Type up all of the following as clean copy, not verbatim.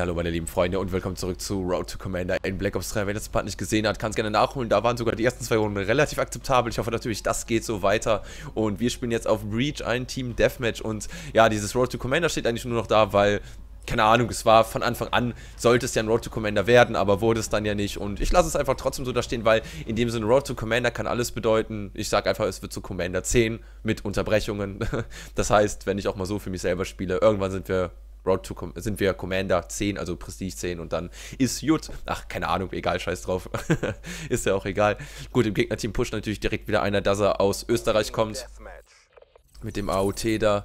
Hallo meine lieben Freunde und willkommen zurück zu Road to Commander in Black Ops 3. Wer das Part nicht gesehen hat, kann es gerne nachholen. Da waren sogar die ersten zwei Runden relativ akzeptabel. Ich hoffe natürlich, das geht so weiter. Und wir spielen jetzt auf Breach ein Team Deathmatch. Und ja, dieses Road to Commander steht eigentlich nur noch da, weil... keine Ahnung, es war von Anfang an, sollte es ja ein Road to Commander werden, aber wurde es dann ja nicht. Und ich lasse es einfach trotzdem so da stehen, weil in dem Sinne Road to Commander kann alles bedeuten. Ich sage einfach, es wird zu Commander 10 mit Unterbrechungen. Das heißt, wenn ich auch mal so für mich selber spiele, irgendwann sind wir... Commander 10, also Prestige 10 und dann ist gut. Ach, keine Ahnung, egal, scheiß drauf. Ist ja auch egal. Gut, im Gegnerteam pusht natürlich direkt wieder einer, dass er aus Österreich kommt. Mit dem AOT da.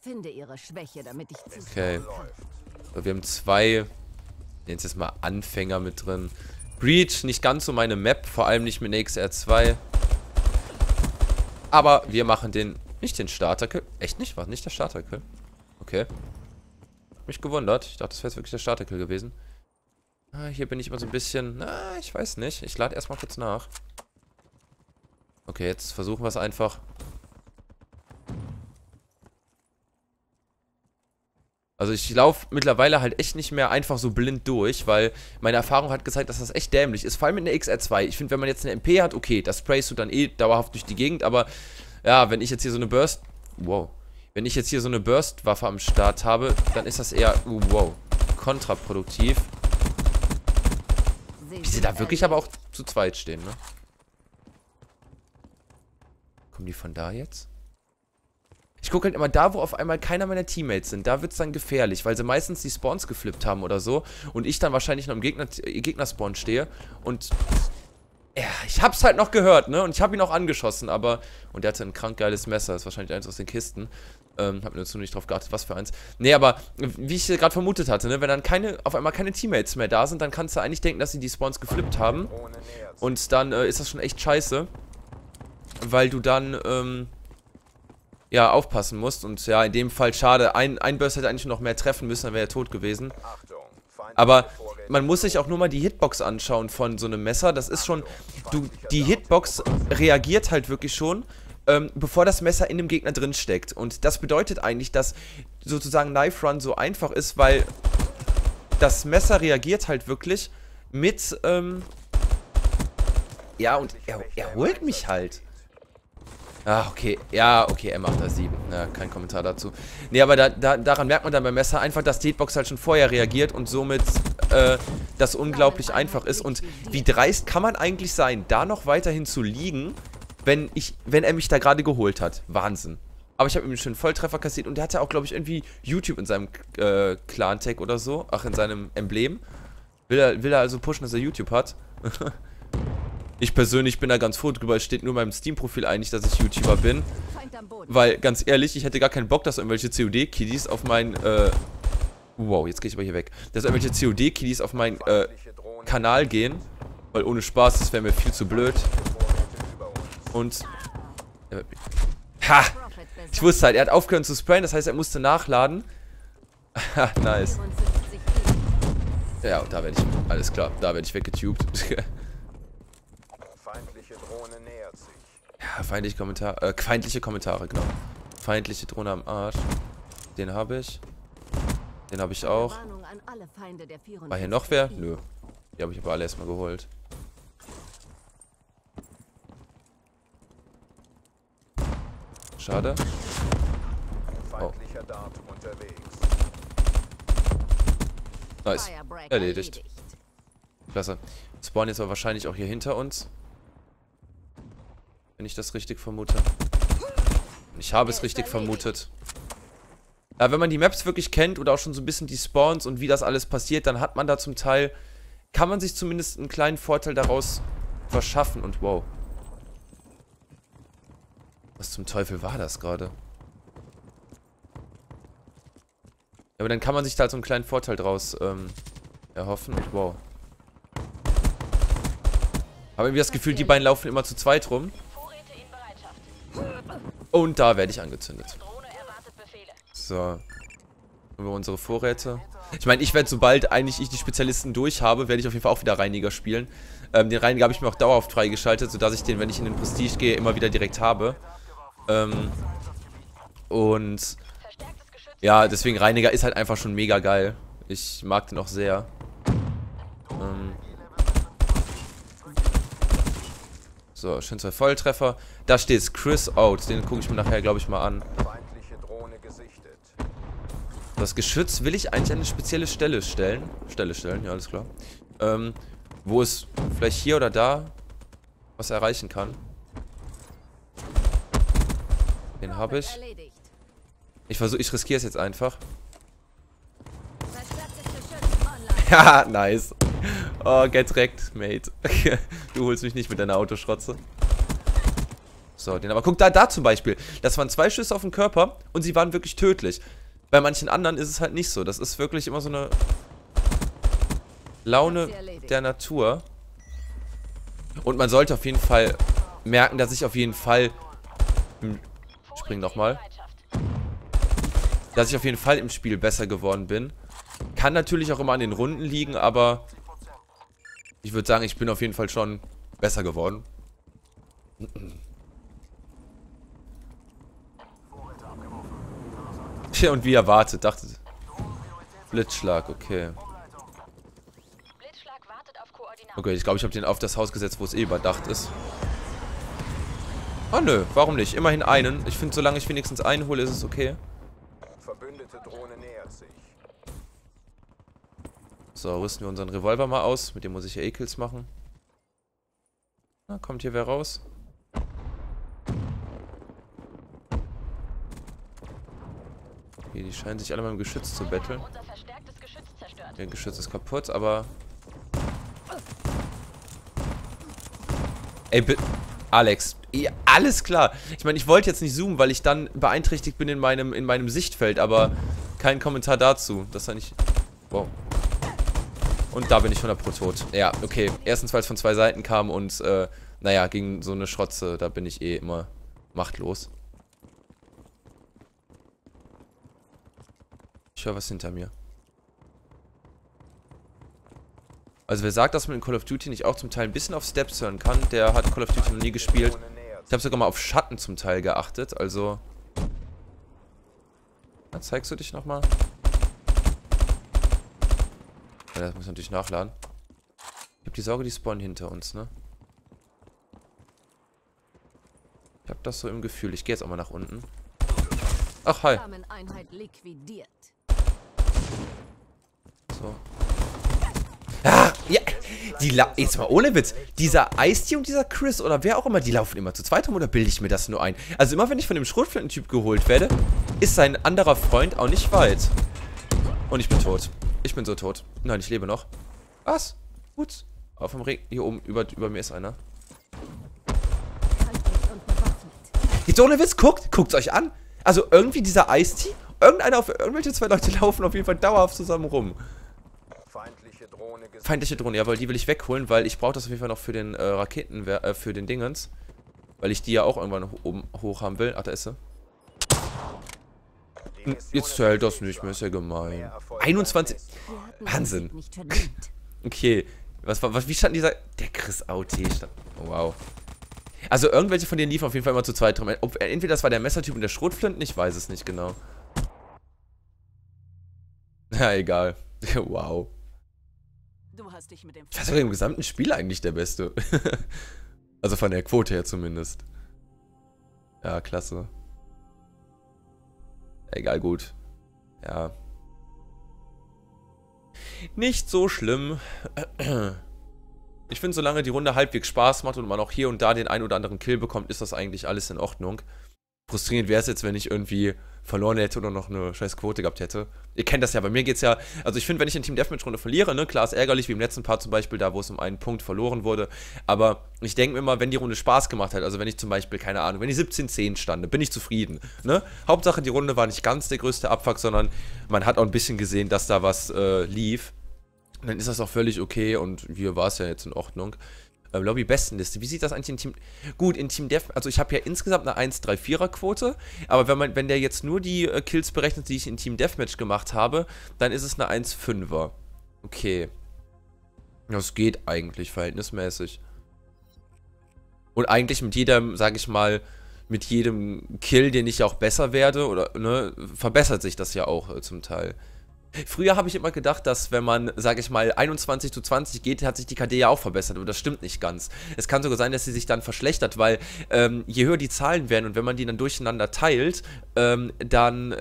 Finde ihre Schwäche, damit ich zu. Okay. So, wir haben zwei, jetzt ist mal Anfänger mit drin. Breach, nicht ganz so meine Map, vor allem nicht mit XR2. Aber wir machen den... nicht den Starter-Kill? Echt nicht? War nicht der Starter-Kill? Okay. Mich gewundert. Ich dachte, das wäre jetzt wirklich der Starter-Kill gewesen. Ah, hier bin ich immer so ein bisschen... na, ich weiß nicht. Ich lade erstmal kurz nach. Okay, jetzt versuchen wir es einfach. Also ich laufe mittlerweile halt echt nicht mehr einfach so blind durch, weil meine Erfahrung hat gezeigt, dass das echt dämlich ist. Vor allem mit einer XR2. Ich finde, wenn man jetzt eine MP hat, okay, das sprayst du dann eh dauerhaft durch die Gegend, aber... ja, wenn ich jetzt hier so eine Burst... wow. Wenn ich jetzt hier so eine Burst-Waffe am Start habe, dann ist das eher... wow. Kontraproduktiv. Wie sie da wirklich aber auch zu zweit stehen, ne? Kommen die von da jetzt? Ich gucke halt immer da, wo auf einmal keiner meiner Teammates sind. Da wird es dann gefährlich, weil sie meistens die Spawns geflippt haben oder so. Und ich dann wahrscheinlich noch im Gegnerspawn stehe. Und... ja, ich hab's halt noch gehört, ne? Und ich hab ihn auch angeschossen, aber... und der hatte ein krank geiles Messer, das ist wahrscheinlich eins aus den Kisten. Hab mir dazu nicht drauf geachtet, was für eins. Nee, aber wie ich gerade vermutet hatte, ne? Wenn dann auf einmal keine Teammates mehr da sind, dann kannst du eigentlich denken, dass sie die Spawns geflippt haben. Und dann ist das schon echt scheiße. Weil du dann, ja, aufpassen musst. Und ja, in dem Fall schade. Ein Burst hätte eigentlich noch mehr treffen müssen, dann wäre er tot gewesen. Aber... man muss sich auch nur mal die Hitbox anschauen von so einem Messer. Das ist schon... die Hitbox reagiert halt wirklich schon, bevor das Messer in dem Gegner drin steckt. Und das bedeutet eigentlich, dass sozusagen Knife Run so einfach ist, weil das Messer reagiert halt wirklich mit... ja, und er holt mich halt. Ah, okay. Ja, okay, M8A7. Ja, kein Kommentar dazu. Nee, aber daran merkt man dann beim Messer einfach, dass die Hitbox halt schon vorher reagiert und somit das unglaublich einfach ist. Und wie dreist kann man eigentlich sein, da noch weiterhin zu liegen, wenn er mich da gerade geholt hat. Wahnsinn. Aber ich habe ihm einen schönen Volltreffer kassiert und der hatte auch, glaube ich, irgendwie YouTube in seinem Clan-Tag oder so. Ach, in seinem Emblem. Will er also pushen, dass er YouTube hat? Ich persönlich bin da ganz froh drüber, es steht nur in meinem Steam-Profil eigentlich, dass ich YouTuber bin. Weil, ganz ehrlich, ich hätte gar keinen Bock, dass irgendwelche COD-Kiddies auf meinen, wow, jetzt gehe ich aber hier weg. Dass irgendwelche COD-Kiddies auf meinen, Kanal gehen. Weil ohne Spaß, das wäre mir viel zu blöd. Und... ha! Ich wusste halt, er hat aufgehört zu sprayen, das heißt, er musste nachladen. Ha, nice. Ja, und da werde ich... alles klar, da werde ich weggetubt. Ja, feindliche Kommentare, genau. Feindliche Drohne am Arsch. Den habe ich. Den habe ich auch. War hier noch wer? Nö. Die habe ich aber alle erstmal geholt. Schade. Oh. Nice. Erledigt. Klasse. Spawn jetzt aber wahrscheinlich auch hier hinter uns. Wenn ich das richtig vermute. Ich habe es richtig vermutet. Ja, wenn man die Maps wirklich kennt oder auch schon so ein bisschen die Spawns und wie das alles passiert, dann hat man da zum Teil, kann man sich zumindest einen kleinen Vorteil daraus verschaffen. Und wow. Was zum Teufel war das gerade? Ja, aber dann kann man sich da so einen kleinen Vorteil draus erhoffen. Und wow. Habe irgendwie das Gefühl, die beiden laufen immer zu zweit rum. Und da werde ich angezündet. So. Über unsere Vorräte. Ich meine, ich werde, sobald eigentlich ich die Spezialisten durch habe, werde ich auf jeden Fall auch wieder Reiniger spielen. Den Reiniger habe ich mir auch dauerhaft freigeschaltet, sodass ich den, wenn ich in den Prestige gehe, immer wieder direkt habe. Und Ja, deswegen Reiniger ist halt einfach schon mega geil. Ich mag den auch sehr. So, schön zwei Volltreffer. Da steht Chris Out. Den gucke ich mir nachher, glaube ich, mal an. Das Geschütz will ich eigentlich an eine spezielle Stelle stellen. Ja, alles klar. Wo es vielleicht hier oder da was erreichen kann. Den habe ich. Ich riskiere es jetzt einfach. Ja, nice. Oh, get wrecked, mate. Du holst mich nicht mit deiner Autoschrotze. So, den aber. Guck, da zum Beispiel. Das waren zwei Schüsse auf den Körper und sie waren wirklich tödlich. Bei manchen anderen ist es halt nicht so. Das ist wirklich immer so eine Laune der Natur. Und man sollte auf jeden Fall merken, dass ich auf jeden Fall... Spring nochmal. Dass ich auf jeden Fall im Spiel besser geworden bin. Kann natürlich auch immer an den Runden liegen, aber ich würde sagen, ich bin auf jeden Fall schon besser geworden. Tja, und wie erwartet, dachte ich. Blitzschlag, okay. Okay, ich glaube, ich habe den auf das Haus gesetzt, wo es eh überdacht ist. Oh nö, warum nicht? Immerhin einen. Ich finde, solange ich wenigstens einen hole, ist es okay. Verbündete Drohne nähert sich. So, rüsten wir unseren Revolver mal aus. Mit dem muss ich ja eh Kills machen. Na, kommt hier wer raus? Okay, die scheinen sich alle mal im Geschütz zu betteln. Der Geschütz ist kaputt, aber... Ey, bitte... Alex, ja, alles klar. Ich meine, ich wollte jetzt nicht zoomen, weil ich dann beeinträchtigt bin in meinem Sichtfeld, aber kein Kommentar dazu. Das ist ja nicht... Wow. Und da bin ich 100% tot. Ja, okay. Erstens, weil es von zwei Seiten kam und, naja, gegen so eine Schrotze, da bin ich eh immer machtlos. Ich höre was hinter mir. Also wer sagt, dass man in Call of Duty nicht auch zum Teil ein bisschen auf Steps hören kann, der hat Call of Duty noch nie gespielt. Ich habe sogar mal auf Schatten zum Teil geachtet, also... Na, zeigst du dich nochmal? Ja, das muss ich natürlich nachladen. Ich habe die Sorge, die spawnen hinter uns, ne? Ich habe das so im Gefühl. Ich gehe jetzt auch mal nach unten. Ach, hi. So. Ah, ja, die jetzt mal ohne Witz, dieser Ice-T und dieser Chris oder wer auch immer, die laufen immer zu zweit rum oder bilde ich mir das nur ein? Also immer wenn ich von dem Schrotflinten-Typ geholt werde, ist sein anderer Freund auch nicht weit. Und ich bin tot. Ich bin so tot. Nein, ich lebe noch. Was? Gut. Auf dem Regen, hier oben, über mir ist einer. Jetzt ohne Witz, guckt's euch an. Also irgendwie dieser Ice-T, irgendwelche zwei Leute laufen auf jeden Fall dauerhaft zusammen rum. Feindliche Drohne, jawohl, die will ich wegholen, weil ich brauche das auf jeden Fall noch für den für den Dingens. Weil ich die ja auch irgendwann oben hoch haben will. Ach, da ist sie. Jetzt zählt das nicht mehr, ist ja gemein. 21. Wahnsinn. Okay. Wie stand dieser... Der Chris AOT stand... Wow. Also irgendwelche von denen liefen auf jeden Fall immer zu zweit rum. Entweder das war der Messertyp und der Schrotflinten, ich weiß es nicht genau. Na, egal. Wow. Ich weiß aber im gesamten Spiel eigentlich der Beste. Also von der Quote her zumindest. Ja, klasse. Egal, gut. Ja. Nicht so schlimm. Ich finde, solange die Runde halbwegs Spaß macht und man auch hier und da den einen oder anderen Kill bekommt, ist das eigentlich alles in Ordnung. Frustrierend wäre es jetzt, wenn ich irgendwie verloren hätte oder noch eine scheiß Quote gehabt hätte. Ihr kennt das ja, bei mir geht's ja... Also ich finde, wenn ich in Team Deathmatch-Runde verliere, ne, klar ist ärgerlich, wie im letzten Part zum Beispiel, da wo es um einen Punkt verloren wurde. Aber ich denke mir immer, wenn die Runde Spaß gemacht hat, also wenn ich zum Beispiel, keine Ahnung, wenn ich 17-10 stande, bin ich zufrieden. Ne? Hauptsache, die Runde war nicht ganz der größte Abfuck, sondern man hat auch ein bisschen gesehen, dass da was lief. Dann ist das auch völlig okay und hier war es ja jetzt in Ordnung. Lobby-Bestenliste. Wie sieht das eigentlich in Team... Gut, in Team Death... Also ich habe ja insgesamt eine 1-3-4er-Quote, aber wenn der jetzt nur die Kills berechnet, die ich in Team Deathmatch gemacht habe, dann ist es eine 1-5er. Okay. Das geht eigentlich verhältnismäßig. Und eigentlich mit jedem, sage ich mal, mit jedem Kill, den ich auch besser werde, oder ne, verbessert sich das ja auch zum Teil. Früher habe ich immer gedacht, dass wenn man, sage ich mal, 21:20 geht, hat sich die KD ja auch verbessert, aber das stimmt nicht ganz. Es kann sogar sein, dass sie sich dann verschlechtert, weil je höher die Zahlen werden und wenn man die dann durcheinander teilt, dann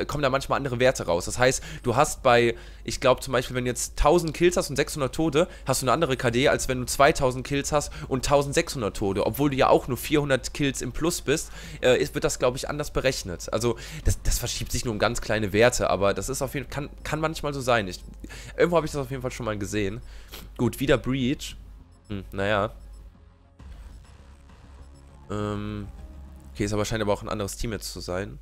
kommen da manchmal andere Werte raus. Das heißt, du hast bei, ich glaube zum Beispiel, wenn du jetzt 1000 Kills hast und 600 Tote, hast du eine andere KD, als wenn du 2000 Kills hast und 1600 Tote. Obwohl du ja auch nur 400 Kills im Plus bist, wird das, glaube ich, anders berechnet. Also das verschiebt sich nur um ganz kleine Werte, aber das ist auf jeden Fall, kann manchmal so sein. Irgendwo habe ich das auf jeden Fall schon mal gesehen. Gut, wieder Breach. Naja. Okay, ist aber scheint aber auch ein anderes Team jetzt zu sein.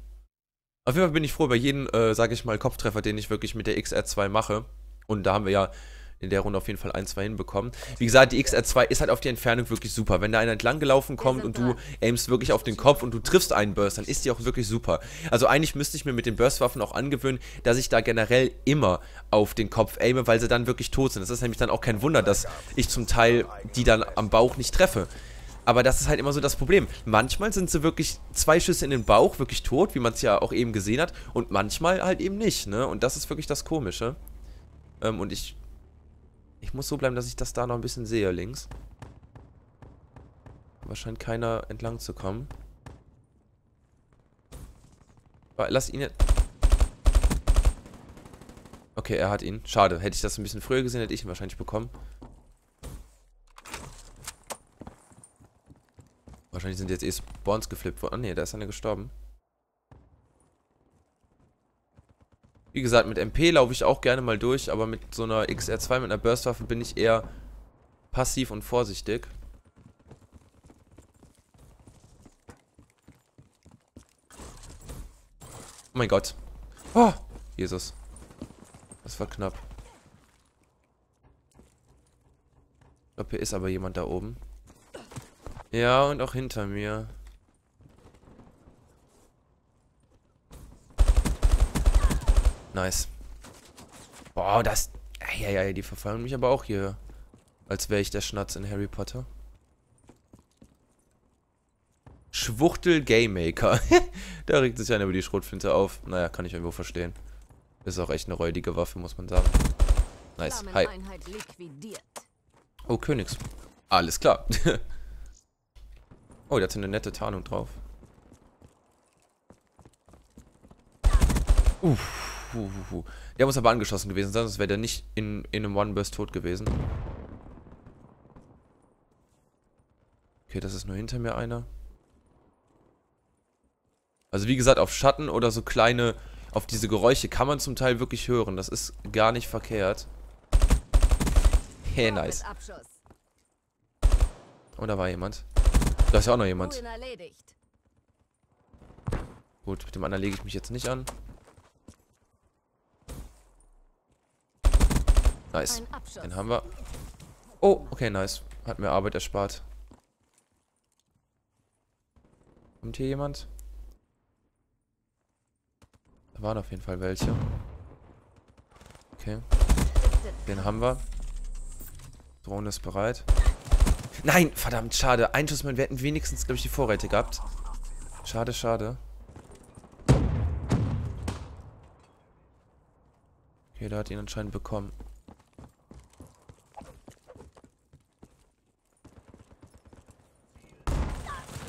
Auf jeden Fall bin ich froh über jeden, sage ich mal, Kopftreffer, den ich wirklich mit der XR2 mache. Und da haben wir ja in der Runde auf jeden Fall ein, zwei hinbekommen. Wie gesagt, die XR2 ist halt auf die Entfernung wirklich super. Wenn da einer entlang gelaufen kommt und du aimst wirklich auf den Kopf und du triffst einen Burst, dann ist die auch wirklich super. Also eigentlich müsste ich mir mit den Burstwaffen auch angewöhnen, dass ich da generell immer auf den Kopf aime, weil sie dann wirklich tot sind. Das ist nämlich dann auch kein Wunder, dass ich zum Teil die dann am Bauch nicht treffe. Aber das ist halt immer so das Problem. Manchmal sind sie wirklich 2 Schüsse in den Bauch, wirklich tot, wie man es ja auch eben gesehen hat. Und manchmal halt eben nicht, ne? Und das ist wirklich das Komische. Und ich muss so bleiben, dass ich das da noch ein bisschen sehe, links. Aber scheint keiner entlang zu kommen. Lass ihn jetzt... Okay, er hat ihn. Schade. Hätte ich das ein bisschen früher gesehen, hätte ich ihn wahrscheinlich bekommen. Wahrscheinlich sind jetzt eh Spawns geflippt worden. Ah ne, da ist einer gestorben. Wie gesagt, mit MP laufe ich auch gerne mal durch, aber mit so einer XR2, mit einer Burstwaffe bin ich eher passiv und vorsichtig. Oh mein Gott. Oh, Jesus. Das war knapp. Ich glaube, hier ist aber jemand da oben. Ja, und auch hinter mir. Nice. Boah, das... Ja, die verfolgen mich aber auch hier. Als wäre ich der Schnatz in Harry Potter. Schwuchtel Gamemaker. Da regt sich einer über die Schrotflinte auf. Naja, kann ich irgendwo verstehen. Ist auch echt eine räudige Waffe, muss man sagen. Nice. Hi. Oh, Königs. Alles klar. Oh, da hat eine nette Tarnung drauf. Uff. Der muss aber angeschossen gewesen sein, sonst wäre der nicht in einem One-Burst tot gewesen. Okay, das ist nur hinter mir einer. Also wie gesagt, auf Schatten oder so kleine, auf diese Geräusche kann man zum Teil wirklich hören. Das ist gar nicht verkehrt. Hey, nice. Oh, da war jemand. Da ist ja auch noch jemand. Gut, mit dem anderen lege ich mich jetzt nicht an. Nice. Den haben wir. Oh, okay, nice. Hat mir Arbeit erspart. Kommt hier jemand? Da waren auf jeden Fall welche. Okay. Den haben wir. Drohne ist bereit. Nein, verdammt, schade. Ein Schuss, wir hätten wenigstens, glaube ich, die Vorräte gehabt. Schade, schade. Okay, der hat ihn anscheinend bekommen.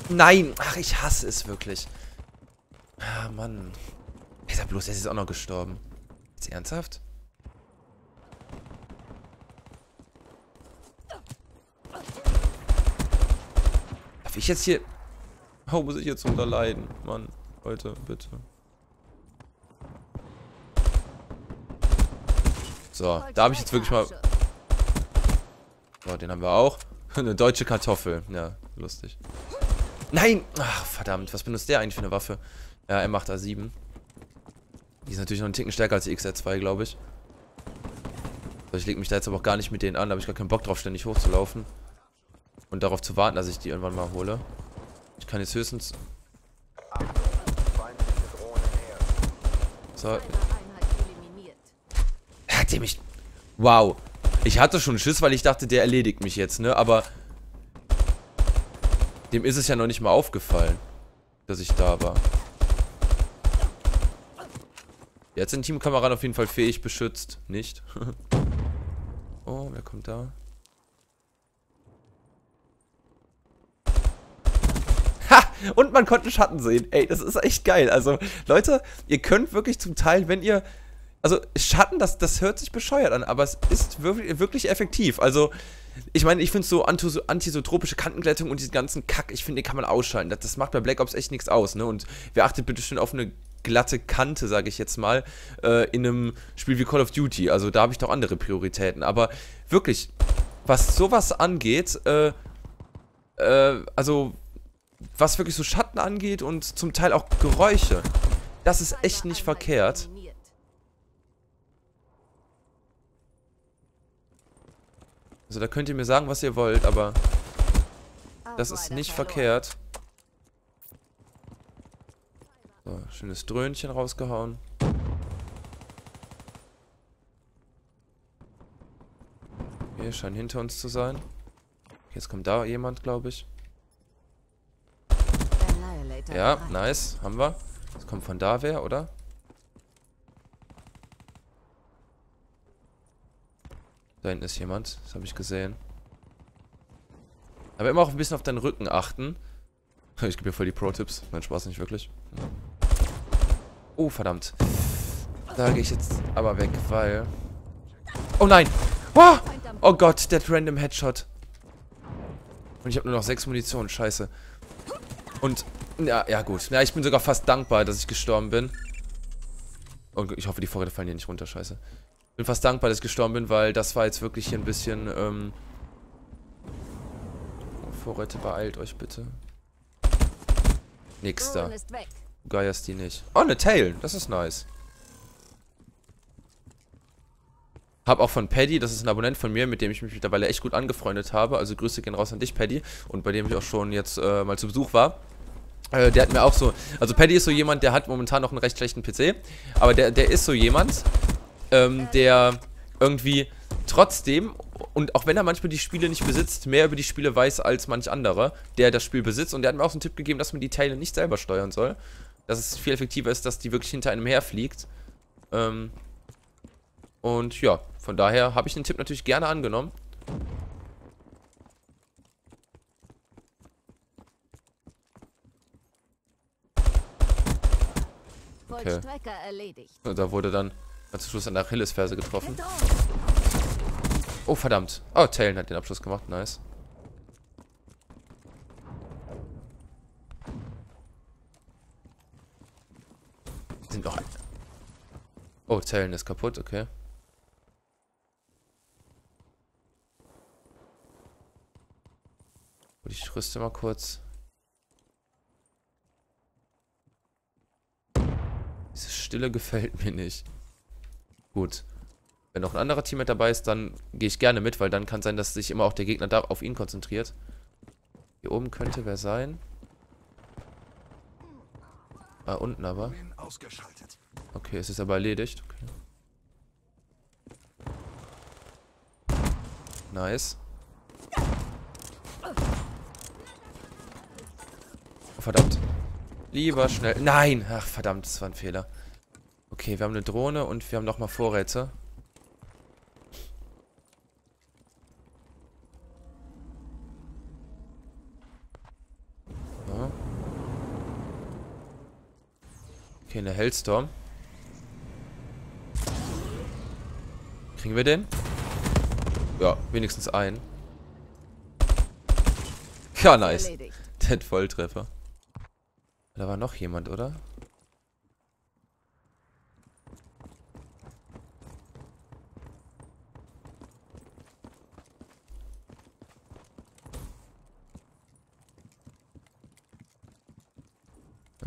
Nein! Ach, ich hasse es wirklich. Ah, Mann. Ist ja bloß, er ist auch noch gestorben. Ist ernsthaft? Darf ich jetzt hier... Oh, muss ich jetzt unterleiden? Mann, Leute, bitte. So, da habe ich jetzt wirklich mal... So, den haben wir auch. Eine deutsche Kartoffel. Ja, lustig. Nein! Ach, verdammt. Was benutzt der eigentlich für eine Waffe? Ja, M8A7. Die ist natürlich noch einen Ticken stärker als die XR2, glaube ich. So, ich lege mich da jetzt aber auch gar nicht mit denen an. Da habe ich gar keinen Bock drauf, ständig hochzulaufen. Und darauf zu warten, dass ich die irgendwann mal hole. Ich kann jetzt höchstens... So. Hat der mich... Wow. Ich hatte schon Schiss, weil ich dachte, der erledigt mich jetzt, ne? Aber... Dem ist es ja noch nicht mal aufgefallen. dass ich da war. Jetzt sind Teamkameraden auf jeden Fall fähig beschützt. Nicht? Oh, wer kommt da? Ha! Und man konnte Schatten sehen. Ey, das ist echt geil. Also, Leute, ihr könnt wirklich zum Teil, wenn ihr... Also, Schatten, das hört sich bescheuert an, aber es ist wirklich, wirklich effektiv. Also, ich meine, ich finde so antisotropische Kantenglättung und diesen ganzen Kack, ich finde, den kann man ausschalten. Das macht bei Black Ops echt nichts aus, ne? Und wer achtet bitte schön auf eine glatte Kante, sage ich jetzt mal, in einem Spiel wie Call of Duty. Also, da habe ich doch andere Prioritäten. Aber wirklich, was sowas angeht, also, was wirklich so Schatten angeht und zum Teil auch Geräusche, das ist echt nicht verkehrt. Also da könnt ihr mir sagen, was ihr wollt, aber das ist nicht verkehrt. So, schönes Dröhnchen rausgehauen. Hier scheint hinter uns zu sein. Jetzt kommt da jemand, glaube ich. Ja, nice, haben wir. Das kommt von da wer, oder? Da hinten ist jemand, das habe ich gesehen. Aber immer auch ein bisschen auf deinen Rücken achten. Ich gebe mir voll die Pro-Tipps. Nein, Spaß, nicht wirklich. Oh, verdammt. Da gehe ich jetzt aber weg, weil... Oh nein! Oh, oh Gott, der random Headshot. Und ich habe nur noch 6 Munition, scheiße. Und, ja gut. Ja, ich bin sogar fast dankbar, dass ich gestorben bin. Und ich hoffe, die Vorräte fallen hier nicht runter, scheiße. Bin fast dankbar, dass ich gestorben bin, weil das war jetzt wirklich hier ein bisschen, oh, Vorräte, beeilt euch bitte. Nix da. Du geierst die nicht. Oh, eine Tail. Das ist nice. Hab auch von Paddy, das ist ein Abonnent von mir, mit dem ich mich mittlerweile echt gut angefreundet habe. Also Grüße gehen raus an dich, Paddy. Und bei dem ich auch schon jetzt mal zu Besuch war. Der hat mir auch so... Also Paddy ist so jemand, der hat momentan noch einen recht schlechten PC. Aber der ist so jemand... der irgendwie trotzdem, und auch wenn er manchmal die Spiele nicht besitzt, mehr über die Spiele weiß als manch anderer, der das Spiel besitzt. Und der hat mir auch so einen Tipp gegeben, dass man die Teile nicht selber steuern soll. Dass es viel effektiver ist, dass die wirklich hinter einem herfliegt. Und ja, von daher habe ich den Tipp natürlich gerne angenommen. Okay. Da wurde dann... Zum Schluss an der Achillesferse getroffen. Oh, verdammt. Oh, Talon hat den Abschluss gemacht. Nice. Sind noch... Oh, Talon ist kaputt. Okay. Ich rüste mal kurz. Diese Stille gefällt mir nicht. Gut. Wenn noch ein anderer Team mit dabei ist, dann gehe ich gerne mit, weil dann kann sein, dass sich immer auch der Gegner da auf ihn konzentriert. Hier oben könnte wer sein. Ah, unten aber. Okay, es ist aber erledigt. Okay. Nice. Oh, verdammt. Lieber schnell. Nein! Ach, verdammt, das war ein Fehler. Okay, wir haben eine Drohne und wir haben nochmal Vorräte. Ja. Okay, eine Hellstorm. Kriegen wir den? Ja, wenigstens einen. Ja, nice. Der Volltreffer. Da war noch jemand, oder?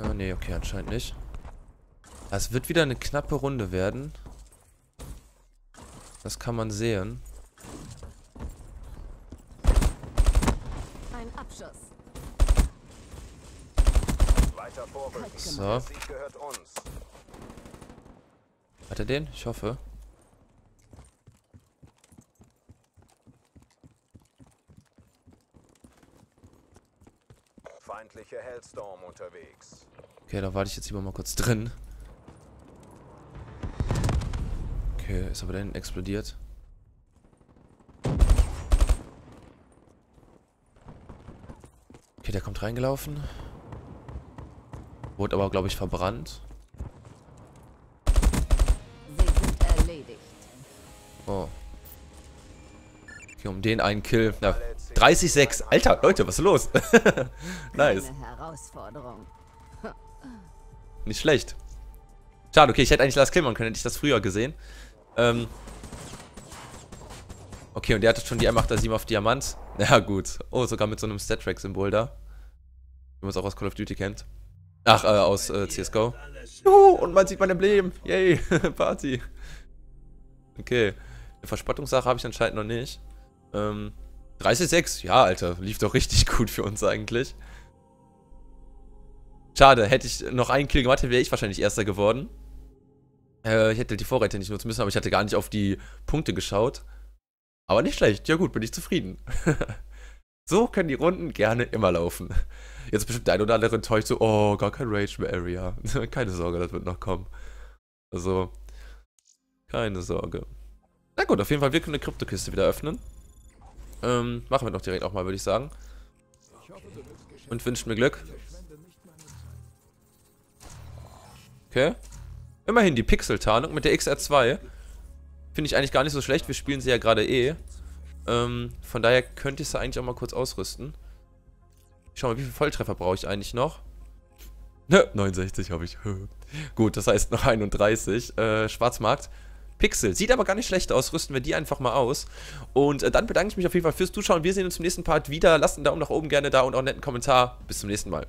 Ah, nee, okay, anscheinend nicht. Es wird wieder eine knappe Runde werden. Das kann man sehen. Ein Abschuss. Weiter vorrücken. So. Hat er den? Ich hoffe. feindliche Hellstorm unterwegs. Okay, da warte ich jetzt lieber mal kurz drin. Okay, ist aber da hinten explodiert. Okay, der kommt reingelaufen. Wurde aber, glaube ich, verbrannt. Sie sind erledigt. Oh. Okay, um den einen Kill. Na, 30-6. Alter, Leute, was ist los? Nice. Nicht schlecht. Schade, okay, ich hätte eigentlich Last Kill machen können, hätte ich das früher gesehen. Okay, und der hatte schon die M8A7 auf Diamant. Ja, gut. Oh, sogar mit so einem Stat-Trak-Symbol da. Wie man es auch aus Call of Duty kennt. Ach, aus CSGO. Juhu, und man sieht mein Emblem. Yay, Party. Okay. Eine Verspottungssache habe ich anscheinend noch nicht. 30-6. Ja, Alter. Lief doch richtig gut für uns eigentlich. Schade. Hätte ich noch einen Kill gemacht, wäre ich wahrscheinlich Erster geworden. Ich hätte die Vorräte nicht nutzen müssen, aber ich hatte gar nicht auf die Punkte geschaut. Aber nicht schlecht. Ja gut, bin ich zufrieden. So können die Runden gerne immer laufen. Jetzt bestimmt der ein oder andere enttäuscht so, oh, gar kein Rage mehr Area. Keine Sorge, das wird noch kommen. Also, keine Sorge. Na gut, auf jeden Fall, wir können eine Kryptokiste wieder öffnen. Machen wir doch direkt auch mal, würde ich sagen. Und wünscht mir Glück. Okay. Immerhin die Pixel-Tarnung mit der XR2. Finde ich eigentlich gar nicht so schlecht, wir spielen sie ja gerade eh. Von daher könnte ich sie eigentlich auch mal kurz ausrüsten. Ich schau mal, wie viele Volltreffer brauche ich eigentlich noch? Ne, 69 habe ich. Gut, das heißt noch 31. Schwarzmarkt. Pixel. Sieht aber gar nicht schlecht aus. Rüsten wir die einfach mal aus. Und dann bedanke ich mich auf jeden Fall fürs Zuschauen. Wir sehen uns im nächsten Part wieder. Lasst einen Daumen nach oben gerne da und auch einen netten Kommentar. Bis zum nächsten Mal.